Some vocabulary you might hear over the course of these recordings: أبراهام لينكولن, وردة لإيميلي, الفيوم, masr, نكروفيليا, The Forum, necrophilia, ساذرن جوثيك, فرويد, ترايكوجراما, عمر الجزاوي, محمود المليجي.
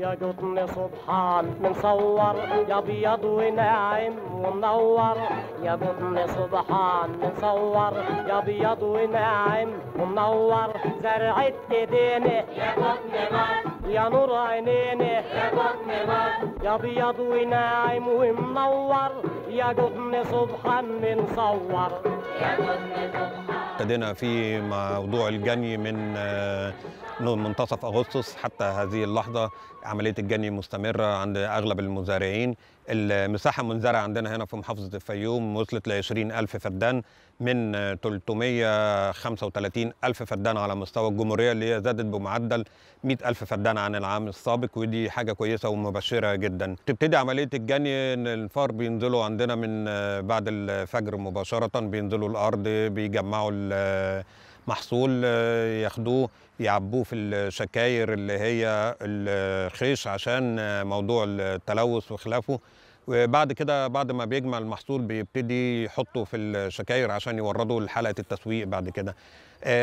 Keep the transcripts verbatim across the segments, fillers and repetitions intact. يا قطن سبحان منصور يا ابيض وناعم ومنور، يا قطن سبحان منصور يا ابيض وناعم ومنور، زرعت ايدينا يا قطن من يا نور عينينا يا قطن من، يا ابيض وناعم ومنور يا قطن سبحان منصور يا قطن سبحان. ابتدينا في موضوع الجني من منتصف أغسطس حتى هذه اللحظة، عملية الجني مستمرة عند أغلب المزارعين. المساحة المنزرعة عندنا هنا في محافظة الفيوم وصلت ل عشرين ألف فدان من ثلاثمائة وخمسة وثلاثين ألف فدان على مستوى الجمهورية، اللي هي زادت بمعدل مئة ألف فدان عن العام السابق، ودي حاجة كويسة ومبشرة جدا. تبتدي عملية الجني، الفار بينزلوا عندنا من بعد الفجر مباشرة، بينزلوا الأرض بيجمعوا محصول ياخدوه يعبوه في الشكاير اللي هي الخيش عشان موضوع التلوث وخلافه، وبعد كده بعد ما بيجمع المحصول بيبتدي يحطه في الشكاير عشان يوردوه لحلقه التسويق بعد كده.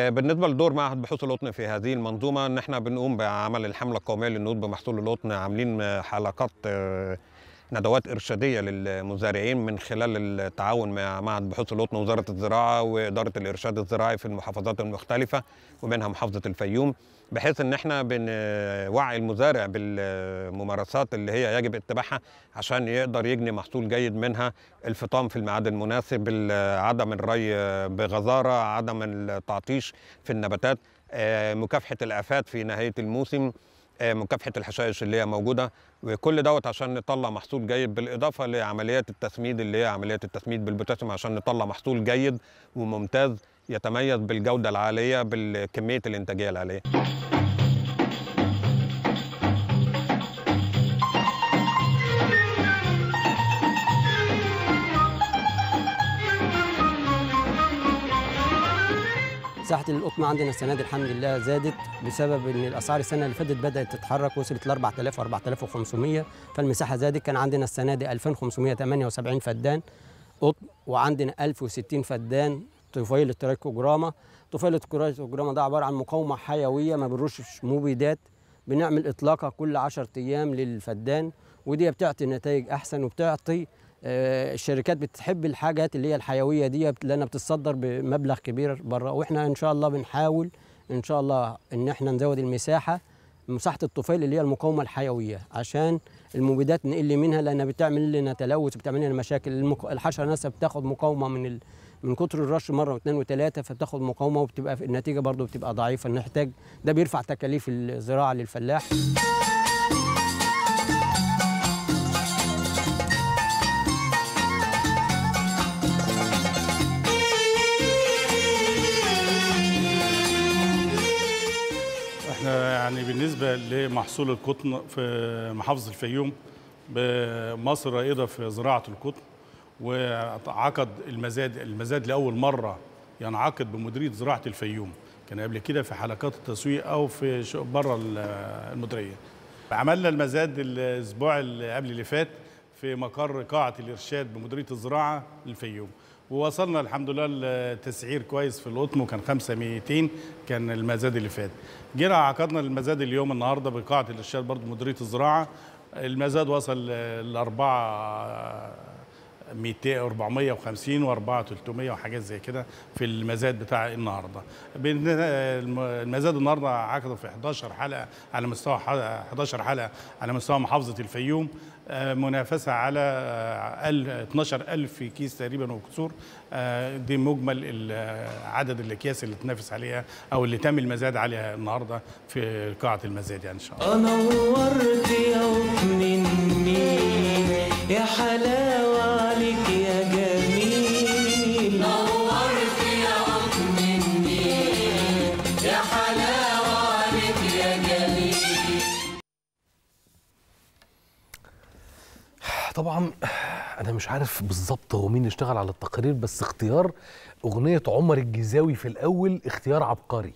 بالنسبه لدور معهد بحوث القطن في هذه المنظومه، ان احنا بنقوم بعمل الحمله القوميه للنهوض بمحصول القطن، عاملين حلقات ندوات إرشادية للمزارعين من خلال التعاون مع معهد بحوث القطن ووزارة الزراعة وإدارة الإرشاد الزراعي في المحافظات المختلفة ومنها محافظة الفيوم، بحيث إن إحنا بنوعي المزارع بالممارسات اللي هي يجب اتباعها عشان يقدر يجني محصول جيد، منها الفطام في الميعاد المناسب، عدم الري بغزارة، عدم التعطيش في النباتات، مكافحة الآفات في نهاية الموسم، مكافحة الحشائش اللي هي موجودة، وكل دوت عشان نطلع محصول جيد، بالإضافة لعمليات التسميد اللي هي عمليات التسميد بالبوتاسيوم عشان نطلع محصول جيد وممتاز يتميز بالجودة العالية بالكمية الإنتاجية العالية. مساحة القطن عندنا السنة دي الحمد لله زادت بسبب إن الأسعار السنة اللي فاتت بدأت تتحرك، وصلت ل أربعة آلاف و أربعة آلاف وخمسمائة، فالمساحة زادت. كان عندنا السنة دي ألفين وخمسمائة وثمانية وسبعين فدان قطن، وعندنا ألف وستين فدان طفيلة ترايكوجراما. طفيلة ترايكوجراما ده عبارة عن مقاومة حيوية ما بنرشش مبيدات، بنعمل إطلاقها كل عشرة أيام للفدان، ودي بتعطي نتائج أحسن، وبتعطي الشركات بتحب الحاجات اللي هي الحيويه دي لانها بتتصدر بمبلغ كبير بره. واحنا ان شاء الله بنحاول ان شاء الله ان احنا نزود المساحه، مساحه الطفيل اللي هي المقاومه الحيويه، عشان المبيدات نقل منها لانها بتعمل لنا تلوث، بتعمل لنا مشاكل. الحشره نفسها بتاخد مقاومه من ال... من كتر الرش مره واثنين وثلاثه، فبتاخد مقاومه وبتبقى النتيجه برضو بتبقى ضعيفه. نحتاج ده بيرفع تكاليف الزراعه للفلاح. يعني بالنسبة لمحصول القطن في محافظة الفيوم، مصر رائدة في زراعة القطن، وعقد المزاد المزاد لأول مرة ينعقد يعني بمديرية زراعة الفيوم، كان قبل كده في حلقات التسويق أو في بره المديرية. عملنا المزاد الأسبوع اللي قبل اللي فات في مقر قاعة الإرشاد بمديرية الزراعة الفيوم، ووصلنا الحمد لله لتسعير كويس في القطن، وكان خمسة مئتين كان المزاد اللي فات. جينا عقدنا المزاد اليوم النهارده بقاعه الارشاد برضه مديريه الزراعه، المزاد وصل ل أربعة مئتين وأربعمائة وخمسين و أربعة آلاف وثلاثمائة وحاجات زي كده في المزاد بتاع النهارده. المزاد النهارده عقده في إحدى عشرة حلقه على مستوى إحدى عشرة حلقه على مستوى محافظه الفيوم، منافسه على اثني عشر ألف كيس تقريبا وكسور، دي مجمل عدد الاكياس اللي تنافس عليها او اللي تم المزاد عليها النهارده في قاعه المزاد. يعني ان شاء الله انا نورت يا قطن النيل، يا حلاوه عليك يا جميل، نورت يا قطن النيل، يا حلاوه عليك يا جميل. طبعا انا مش عارف بالظبط هو مين اشتغل على التقرير، بس اختيار اغنيه عمر الجزاوي في الاول اختيار عبقري،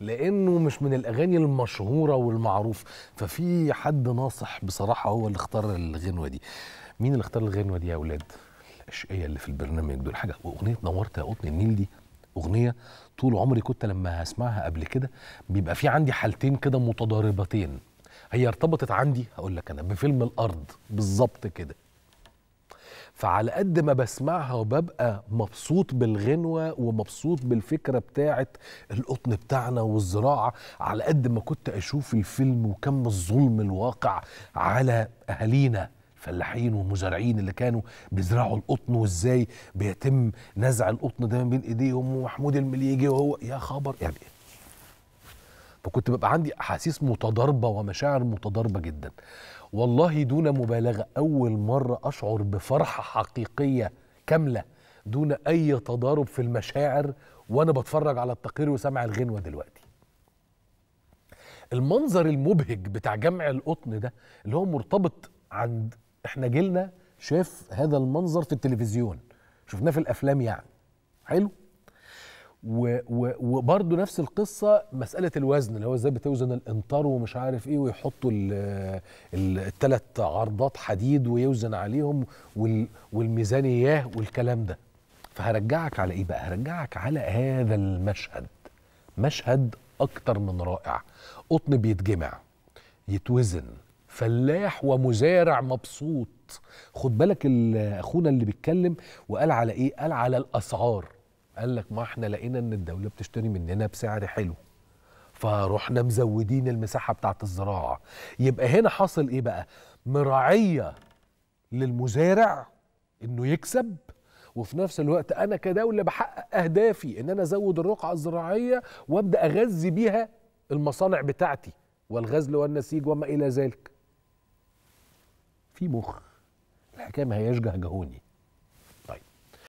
لانه مش من الاغاني المشهوره والمعروف، ففي حد ناصح بصراحه هو اللي اختار الغنوه دي. مين اللي اختار الغنوه دي يا اولاد؟ الاشقيه اللي في البرنامج دول حاجه. واغنيه نورت يا قطن النيل دي اغنيه طول عمري كنت لما اسمعها قبل كده بيبقى في عندي حالتين كده متضاربتين، هي ارتبطت عندي هقول لك انا بفيلم الارض بالظبط كده. فعلى قد ما بسمعها وببقى مبسوط بالغنوة ومبسوط بالفكرة بتاعة القطن بتاعنا والزراعة، على قد ما كنت أشوف الفيلم وكم الظلم الواقع على أهالينا الفلاحين والمزارعين اللي كانوا بيزرعوا القطن، وإزاي بيتم نزع القطن ده من بين إيديهم، ومحمود المليجي وهو يا خبر يعني. فكنت ببقى عندي أحاسيس متضاربة ومشاعر متضاربة جدا. والله دون مبالغة أول مرة أشعر بفرحة حقيقية كاملة دون أي تضارب في المشاعر وأنا بتفرج على التقرير وسمع الغنوة دلوقتي. المنظر المبهج بتاع جمع القطن ده اللي هو مرتبط عند إحنا جيلنا شاف هذا المنظر في التلفزيون، شفناه في الأفلام يعني حلو. وبرضه نفس القصه مساله الوزن اللي هو ازاي بتوزن الانطار ومش عارف ايه، ويحطوا الثلاث عرضات حديد ويوزن عليهم والميزانيه والكلام ده. فهرجعك على ايه بقى؟ هرجعك على هذا المشهد، مشهد اكتر من رائع. قطن بيتجمع يتوزن، فلاح ومزارع مبسوط. خد بالك اخونا اللي بيتكلم وقال على ايه؟ قال على الاسعار. قال لك ما احنا لقينا ان الدولة بتشتري مننا بسعر حلو، فروحنا مزودين المساحة بتاعت الزراعة. يبقى هنا حاصل ايه بقى؟ مراعية للمزارع انه يكسب، وفي نفس الوقت انا كدولة بحقق اهدافي ان انا ازود الرقعة الزراعية وابدأ اغذي بيها المصانع بتاعتي والغزل والنسيج وما الى ذلك. في مخ الحكاية، ما هياش جهجهوني.